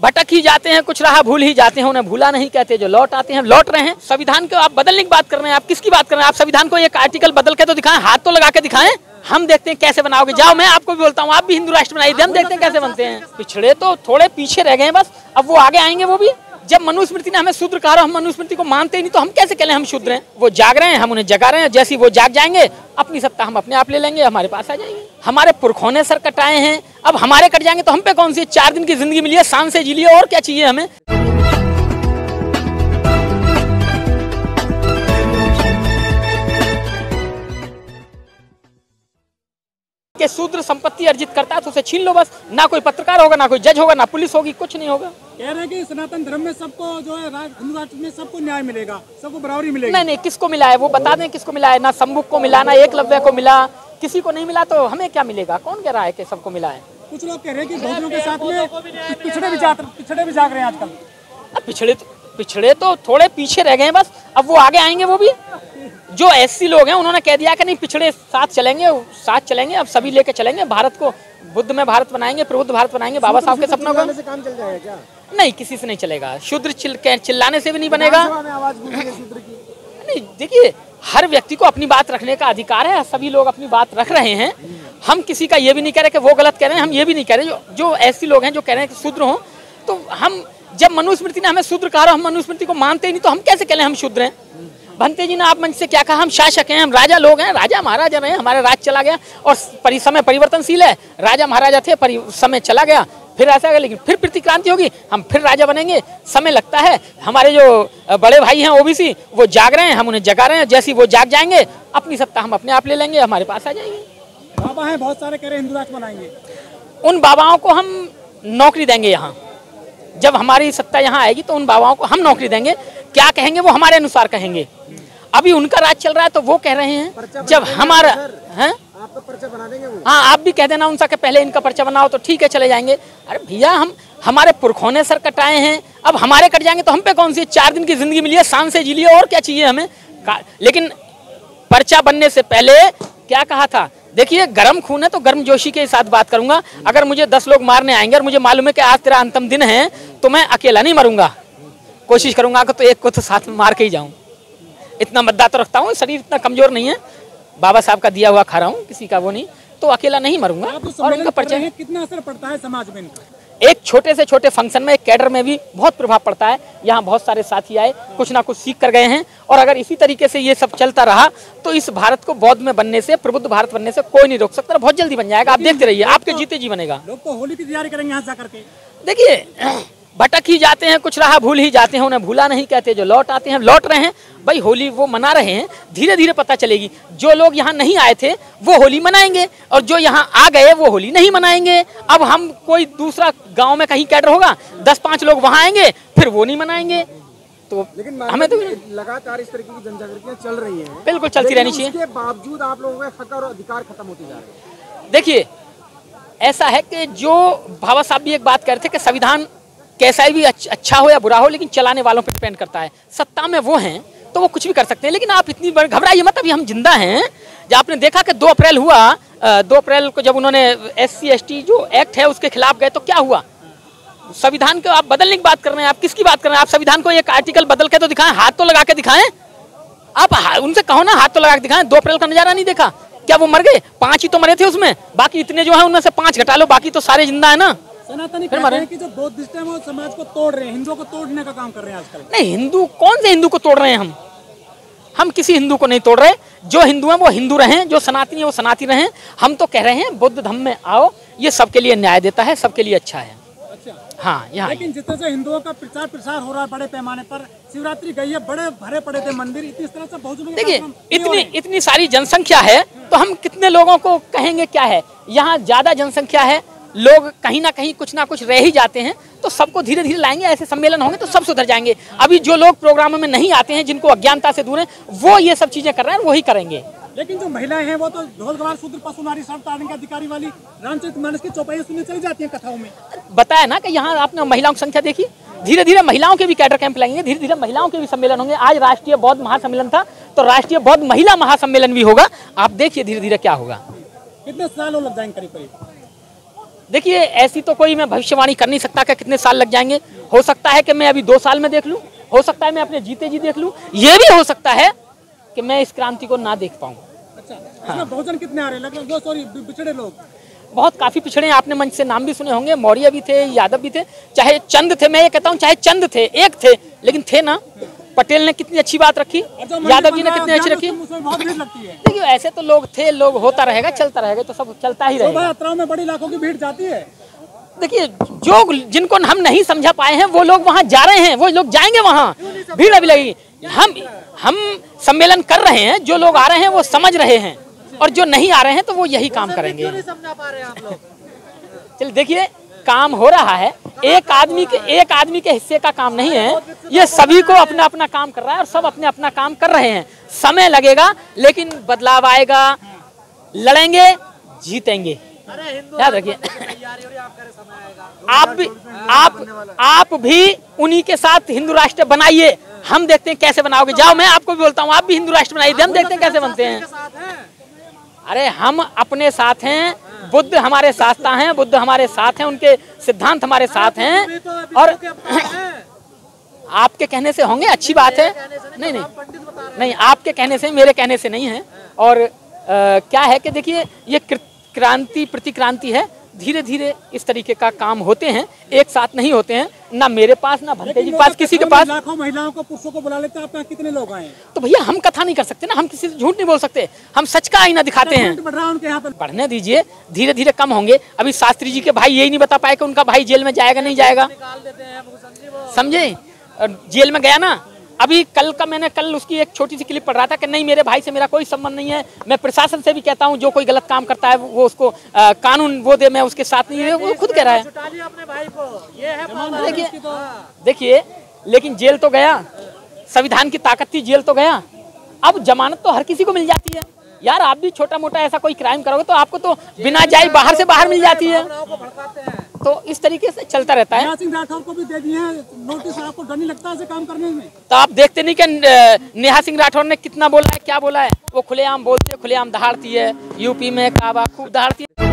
भटक ही जाते हैं, कुछ राह भूल ही जाते हैं, उन्हें भूला नहीं कहते। जो लौट आते हैं लौट रहे हैं। संविधान को आप बदलने की बात कर रहे हैं, आप किसकी बात कर रहे हैं? आप संविधान को एक आर्टिकल बदल के तो दिखाएं, हाथ तो लगा के दिखाएं, हम देखते हैं कैसे बनाओगे। जाओ मैं आपको भी बोलता हूँ, आप भी हिंदू राष्ट्र बनाइए, हम देखते हैं कैसे बनते हैं। पिछड़े तो थोड़े पीछे रह गए बस, अब वो आगे आएंगे। वो भी जब मनुस्मृति ने हमें शूद्र कहा, हम मनुस्मृति को मानते ही नहीं, तो हम कैसे कह लें हम शूद्र हैं? वो जाग रहे हैं, हम उन्हें जगा रहे हैं। जैसे वो जाग जाएंगे अपनी सत्ता हम अपने आप ले लेंगे, हमारे पास आ जाएंगे। हमारे पुरखों ने सर कटाए हैं, अब हमारे कट जाएंगे तो हम पे कौन सी 4 दिन की जिंदगी मिली है, शान से जी लिए, और क्या चाहिए हमें? के शूद्र संपत्ति अर्जित करता है तो उसे छीन लो बस। ना कोई पत्रकार होगा, ना कोई जज होगा, ना पुलिस होगी, कुछ नहीं होगा। कह रहे हैं कि सनातन धर्म में सबको जो है हिंदू राष्ट्र में सबको न्याय मिलेगा, सबको बराबरी मिलेगी। नहीं नहीं, किसको मिला है वो बता दें, किसको मिला है? ना शंभू को मिला, ना एकलव्य को मिला, किसी को नहीं मिला। तो हमें क्या मिलेगा? कौन कह रहा है कि सबको मिला है? कुछ लोग कह रहे हैं कि बहुत लोगों के साथ में पिछड़े भी जाग रहे हैं आजकल। अब पिछड़े तो थोड़े पीछे रह गए बस, अब वो आगे आएंगे। वो भी जो एससी लोग हैं उन्होंने कह दिया कि नहीं पिछड़े साथ चलेंगे, अब सभी लेके चलेंगे भारत को, बुद्ध में भारत बनाएंगे, प्रबुद्ध भारत बनाएंगे, बाबा साहब के सपनों को। काम चल जाएगा क्या? नहीं, किसी से नहीं चलेगा। शूद्र चिल्लाने से भी नहीं बनेगा। नहीं, देखिए हर व्यक्ति को अपनी बात रखने का अधिकार है, सभी लोग अपनी बात रख रहे हैं। हम किसी का ये भी नहीं कह रहे कि वो गलत कह रहे हैं, हम ये भी नहीं कह रहे। जो ऐसे लोग हैं जो कह रहे हैं कि शूद्र हों, तो हम जब मनुस्मृति ने हमें शूद्र कहा, हम मनुस्मृति को मानते ही नहीं, तो हम कैसे कह लें हम शूद्र हैं? भंते जी ने आप मंच से क्या कहा? हम शासक हैं, हम राजा लोग हैं, राजा महाराजा रहे, हमारा राज चला गया, और समय परिवर्तनशील है। राजा महाराजा थे, समय चला गया, फिर ऐसा गया, लेकिन फिर प्रतिक्रांति होगी, हम फिर राजा बनेंगे, समय लगता है। हमारे जो बड़े भाई हैं ओबीसी, वो जाग रहे हैं, हम उन्हें जगा रहे हैं। जैसे वो जाग जाएंगे अपनी सत्ता हम अपने आप ले लेंगे, हमारे पास आ जाएंगे। बाबा हैं बहुत सारे, कह रहे हैं हिंदू राष्ट्र बनाएंगे। उन बाबाओं को हम नौकरी देंगे यहाँ, जब हमारी सत्ता यहाँ आएगी तो उन बाबाओं को हम नौकरी देंगे। क्या कहेंगे वो हमारे अनुसार कहेंगे। अभी उनका राज चल रहा है तो वो कह रहे हैं, जब हमारा है आपका पर्चा बना देंगे वो। हाँ, आप भी कह देना उनसा कि पहले इनका पर्चा बनाओ, तो ठीक है चले जाएंगे। अरे भैया, हमारे पुरखों ने सर कटाए हैं, अब हमारे कट जाएंगे तो हम पे कौन सी 4 दिन की जिंदगी मिली है, शान से जी लिए, और क्या चाहिए हमें? लेकिन पर्चा बनने से पहले क्या कहा था? देखिए, गर्म खून है तो गर्म जोशी के साथ बात करूंगा। अगर मुझे 10 लोग मारने आएंगे और मुझे मालूम है कि आज तेरा अंतिम दिन है, तो मैं अकेला नहीं मरूंगा, कोशिश करूंगा कि तो एक को तो साथ में मार के ही जाऊं। इतना मद्दा तो रखता हूँ, शरीर इतना कमजोर नहीं है, बाबा साहब का दिया हुआ खा रहा हूँ, किसी का वो नहीं, तो अकेला नहीं मरूंगा। और इनका पर्चा कितना असर पड़ता है समाज में? एक छोटे से छोटे फंक्शन में, एक कैडर में भी बहुत प्रभाव पड़ता है। यहाँ बहुत सारे साथी आए, कुछ ना कुछ सीख कर गए हैं, और अगर इसी तरीके से ये सब चलता रहा तो इस भारत को बौद्ध में बनने से, प्रबुद्ध भारत बनने से कोई नहीं रोक सकता। बहुत जल्दी बन जाएगा, आप देखते रहिए, आपके जीते जी बनेगा। लोग तो होली की तैयारी करेंगे यहाँ जाकर के। देखिए, भटक ही जाते हैं, कुछ राह भूल ही जाते हैं, उन्हें भूला नहीं कहते। जो लौट आते हैं लौट रहे हैं भाई, होली वो मना रहे हैं, धीरे धीरे पता चलेगी। जो लोग यहाँ नहीं आए थे वो होली मनाएंगे, और जो यहाँ आ गए वो होली नहीं मनाएंगे। अब हम कोई दूसरा गांव में कहीं कैडर होगा, 10-5 लोग वहाँ आएंगे, फिर वो नहीं मनाएंगे। तो लेकिन हमें तो लगातार इस तरीके की जनजागृतियाँ चल रही है, बिल्कुल चलती रहनी चाहिए। इसके बावजूद आप लोगों के हक और अधिकार खत्म होते जा रहे हैं। देखिए, ऐसा है कि जो बाबा साहब भी एक बात कह रहे थे कि संविधान कैसा भी अच्छा हो या बुरा हो, लेकिन चलाने वालों पर डिपेंड करता है। सत्ता में वो हैं तो वो कुछ भी कर सकते हैं, लेकिन आप इतनी बड़ी घबराइए मत, अभी हम जिंदा हैं। जब आपने देखा कि 2 अप्रैल हुआ, 2 अप्रैल को जब उन्होंने SC ST जो एक्ट है उसके खिलाफ गए तो क्या हुआ? संविधान को आप बदलने की बात कर रहे हैं, आप किसकी बात कर रहे हैं? आप संविधान को एक आर्टिकल बदल के तो दिखाएं, हाथ तो लगा के दिखाएं। आप उनसे कहो ना हाथ तो लगा के दिखाएं। 2 अप्रैल का नजारा नहीं देखा क्या? वो मर गए, 5 ही तो मरे थे उसमें, बाकी इतने जो है उनमें से 5 घटा लो, बाकी तो सारे जिंदा है ना। सनातनी कि जो बौद्ध हैं वो समाज को तोड़ रहे हैं, हिंदुओं को तोड़ने का काम कर रहे हैं आजकल। नहीं, हिंदू कौन से हिंदू को तोड़ रहे हैं? हम किसी हिंदू को नहीं तोड़ रहे। जो हिंदू हैं वो हिंदू रहें, जो सनातनी हैं वो सनातनी रहें। हम तो कह रहे हैं बुद्ध धर्म में आओ, ये सबके लिए न्याय देता है, सबके लिए अच्छा है। हाँ, यहाँ लेकिन जिस तरह से हिंदुओं का प्रचार प्रसार हो रहा है बड़े पैमाने पर, शिवरात्रि गई है, बड़े भरे पड़े थे मंदिर, इस तरह से बहुत। देखिए, इतनी सारी जनसंख्या है तो हम कितने लोगों को कहेंगे क्या है? यहाँ ज्यादा जनसंख्या है, लोग कहीं ना कुछ रह ही जाते हैं, तो सबको धीरे धीरे लाएंगे। ऐसे सम्मेलन होंगे तो सब सुधर जाएंगे। अभी जो लोग प्रोग्रामों में नहीं आते हैं, जिनको अज्ञानता से दूर हैं, वो ये सब चीजें कर रहे हैं, वही करेंगे। लेकिन जो महिलाएं हैं वो तो ढोल गवार शूद्र पशु नारी सर्व तारण के अधिकारी वाली रामचरित मानस की चौपाई सुनने चली जाती है कथाओं में। बताया ना कि यहाँ आपने महिलाओं की संख्या देखी। धीरे धीरे महिलाओं के भी कैडर कैंप लगेंगे, धीरे धीरे महिलाओं के भी सम्मेलन होंगे। आज राष्ट्रीय बौद्ध महासम्मेलन था तो राष्ट्रीय बौद्ध महिला महासम्मेलन भी होगा। आप देखिए धीरे धीरे क्या होगा। कितने साल लग जाएंगे? करीब देखिए ऐसी तो कोई मैं भविष्यवाणी कर नहीं सकता कि कितने साल लग जाएंगे। हो सकता है कि मैं अभी 2 साल में देख लूँ, हो सकता है मैं अपने जीते जी देख लूँ, ये भी हो सकता है कि मैं इस क्रांति को ना देख पाऊँ। अच्छा, हाँ। बहुजन कितने आ रहे हैं? सॉरी, पिछड़े लोग बहुत काफ़ी पिछड़े हैं। आपने मंच से नाम भी सुने होंगे, मौर्य भी थे, यादव भी थे, चाहे चंद थे, मैं ये कहता हूँ चाहे चंद थे, एक थे लेकिन थे ना। पटेल ने कितनी अच्छी बात रखी, यादव जी ने कितनी अच्छी रखी। देखिए ऐसे तो लोग थे, लोग होता रहेगा, चलता रहेगा, तो सब चलता ही रहेगा। यात्राओं में बड़ी लाखों की भीड़ जाती है। देखिए जो जिनको हम नहीं समझा पाए हैं वो लोग वहाँ जा रहे हैं, वो लोग जाएंगे वहाँ, भीड़ अभी लगेगी। हम सम्मेलन कर रहे हैं, जो लोग आ रहे हैं वो समझ रहे हैं और जो नहीं आ रहे हैं तो वो यही काम करेंगे। चलिए देखिए काम हो रहा है, एक आदमी के हिस्से का काम नहीं है, ये सभी को अपना अपना काम कर रहा है और सब अपने अपना काम कर रहे हैं। समय लगेगा लेकिन बदलाव आएगा, लड़ेंगे, जीतेंगे, याद रखिए। आप भी उन्हीं के साथ हिंदू राष्ट्र बनाइए, हम देखते हैं कैसे बनाओगे। जाओ मैं आपको भी बोलता हूँ आप भी हिंदू राष्ट्र बनाइए, हम देखते हैं कैसे बनते हैं। अरे हम अपने साथ हैं, बुद्ध हमारे साथ हैं, बुद्ध हमारे साथ हैं, उनके सिद्धांत हमारे साथ हैं। और आपके कहने से होंगे, अच्छी बात है, नहीं आपके कहने से, मेरे कहने से नहीं है। और क्या है कि देखिए ये क्रांति प्रतिक्रांति है, धीरे धीरे इस तरीके का काम होते हैं, एक साथ नहीं होते हैं, ना मेरे पास ना भंते जी के पास, किसी के पास। लाखों महिलाओं को, पुरुषों को बुला लेते हैं, आपके कितने लोग आए? तो भैया हम कथा नहीं कर सकते ना, हम किसी से झूठ नहीं बोल सकते, हम सच का आईना दिखाते हैं। बढ़ने दीजिए, धीरे धीरे कम होंगे। अभी शास्त्री जी के भाई यही नहीं बता पाए कि उनका भाई जेल में जाएगा नहीं जाएगा, समझे? जेल में गया ना, अभी कल उसकी एक छोटी सी क्लिप पढ़ रहा था कि नहीं मेरे भाई से मेरा कोई संबंध नहीं है, मैं प्रशासन से भी कहता हूँ जो कोई गलत काम करता है वो उसको कानून वो दे, मैं उसके साथ नहीं है, वो खुद कह रहा है। देखिए लेकिन जेल तो गया, संविधान की ताकत थी, जेल तो गया। अब जमानत तो हर किसी को मिल जाती है यार, आप भी छोटा मोटा ऐसा कोई क्राइम करोगे तो आपको तो बिना जाए बाहर से बाहर मिल जाती है। तो इस तरीके से चलता रहता है। राठौर को भी दे दिए नोटिस, आपको डर नहीं लगता ऐसे काम करने में? तो आप देखते नहीं कि नेहा सिंह राठौर ने कितना बोला है, क्या बोला है, वो खुलेआम बोलती है, खुलेआम दहाड़ती है, यूपी में काबा खूब दहाड़ती है।